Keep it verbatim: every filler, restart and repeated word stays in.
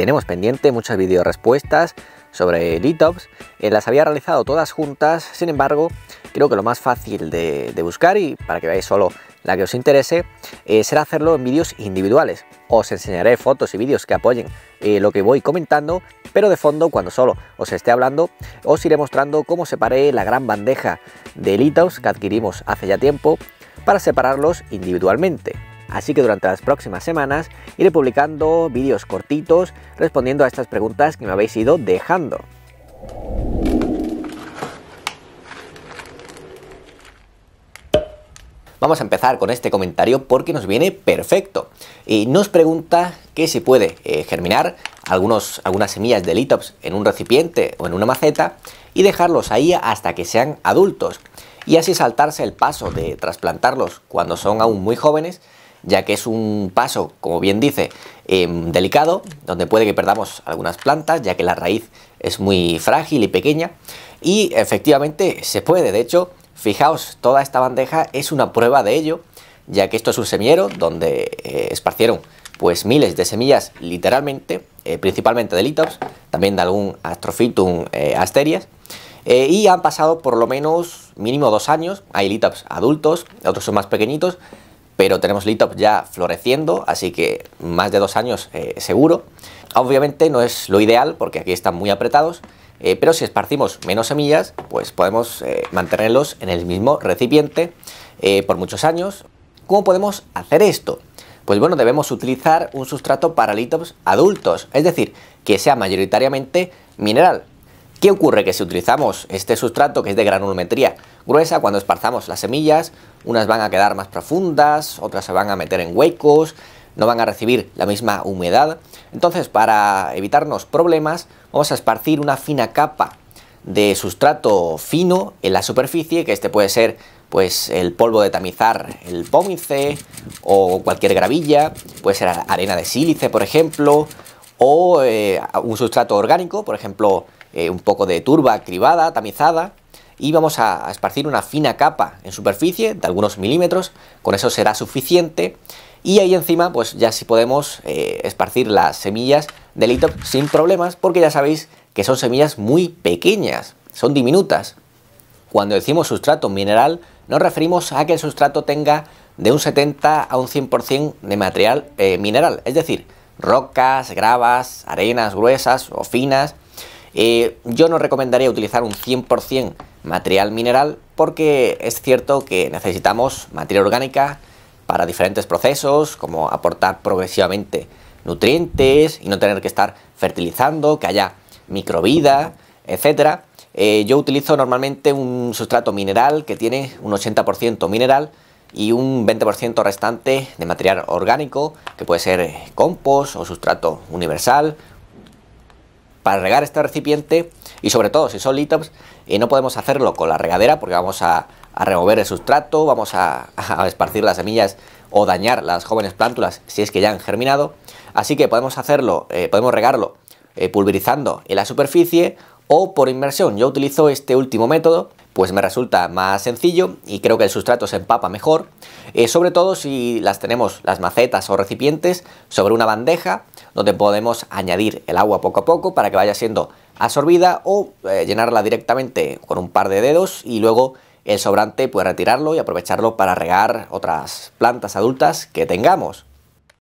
Tenemos pendiente muchas videorespuestas sobre Lithops, eh, las había realizado todas juntas, sin embargo, creo que lo más fácil de, de buscar, y para que veáis solo la que os interese, eh, será hacerlo en vídeos individuales. Os enseñaré fotos y vídeos que apoyen eh, lo que voy comentando, pero de fondo, cuando solo os esté hablando, os iré mostrando cómo separé la gran bandeja de Lithops que adquirimos hace ya tiempo para separarlos individualmente. Así que durante las próximas semanas iré publicando vídeos cortitos respondiendo a estas preguntas que me habéis ido dejando. Vamos a empezar con este comentario porque nos viene perfecto. Y nos pregunta que si puede eh, germinar algunos, algunas semillas de Lithops en un recipiente o en una maceta y dejarlos ahí hasta que sean adultos, y así saltarse el paso de trasplantarlos cuando son aún muy jóvenes, ya que es un paso, como bien dice, eh, delicado, donde puede que perdamos algunas plantas, ya que la raíz es muy frágil y pequeña, y efectivamente se puede. De hecho, fijaos, toda esta bandeja es una prueba de ello, ya que esto es un semillero donde eh, esparcieron pues miles de semillas, literalmente, eh, principalmente de Lithops, también de algún Astrophytum, eh, asterias, Eh, y han pasado por lo menos mínimo dos años. Hay Lithops adultos, otros son más pequeñitos, pero tenemos Lithops ya floreciendo, así que más de dos años eh, seguro. Obviamente no es lo ideal porque aquí están muy apretados, eh, pero si esparcimos menos semillas, pues podemos eh, mantenerlos en el mismo recipiente eh, por muchos años. ¿Cómo podemos hacer esto? Pues bueno, debemos utilizar un sustrato para Lithops adultos, es decir, que sea mayoritariamente mineral. ¿Qué ocurre? Que si utilizamos este sustrato, que es de granulometría gruesa, cuando esparzamos las semillas, unas van a quedar más profundas, otras se van a meter en huecos, no van a recibir la misma humedad. Entonces, para evitarnos problemas, vamos a esparcir una fina capa de sustrato fino en la superficie, que este puede ser pues el polvo de tamizar, el pómice, o cualquier gravilla, puede ser arena de sílice, por ejemplo, o eh, un sustrato orgánico, por ejemplo, Eh, un poco de turba cribada, tamizada, y vamos a, a esparcir una fina capa en superficie de algunos milímetros. Con eso será suficiente, y ahí encima pues ya sí podemos eh, esparcir las semillas de Lithops sin problemas, porque ya sabéis que son semillas muy pequeñas, son diminutas. Cuando decimos sustrato mineral, nos referimos a que el sustrato tenga de un setenta a un cien por ciento de material eh, mineral, es decir, rocas, gravas, arenas gruesas o finas. Eh, yo no recomendaría utilizar un cien por ciento material mineral, porque es cierto que necesitamos materia orgánica para diferentes procesos, como aportar progresivamente nutrientes y no tener que estar fertilizando, que haya microvida, etcétera. Eh, yo utilizo normalmente un sustrato mineral que tiene un ochenta por ciento mineral y un veinte por ciento restante de material orgánico, que puede ser compost o sustrato universal. Para regar este recipiente, y sobre todo si son Lithops, eh, no podemos hacerlo con la regadera, porque vamos a, a remover el sustrato, vamos a, a esparcir las semillas o dañar las jóvenes plántulas si es que ya han germinado. Así que podemos hacerlo, eh, podemos regarlo eh, pulverizando en la superficie o por inmersión. Yo utilizo este último método, pues me resulta más sencillo y creo que el sustrato se empapa mejor, eh, sobre todo si las tenemos, las macetas o recipientes, sobre una bandeja donde podemos añadir el agua poco a poco para que vaya siendo absorbida, o eh, llenarla directamente con un par de dedos y luego el sobrante pues retirarlo y aprovecharlo para regar otras plantas adultas que tengamos.